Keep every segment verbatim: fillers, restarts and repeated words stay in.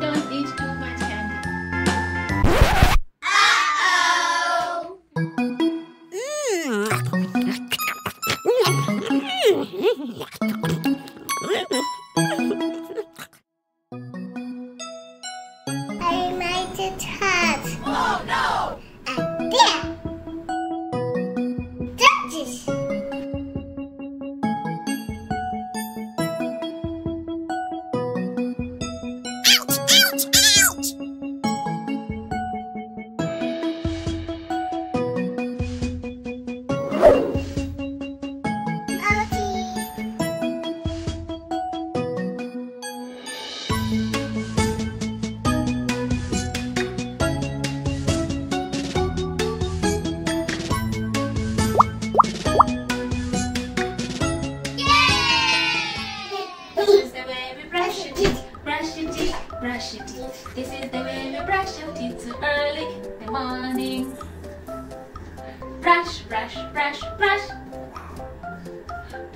Don't eat too much candy. Uh-oh! I made it hot. Oh no! And there! Judges! Brush your teeth. This is the way you brush your teeth too early in the morning. Brush, brush, brush, brush.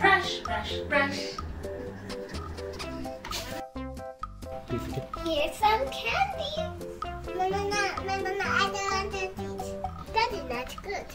Brush, brush, brush. Here's some candy. No, no, no, no, no, no. I don't want to eat. That is not good.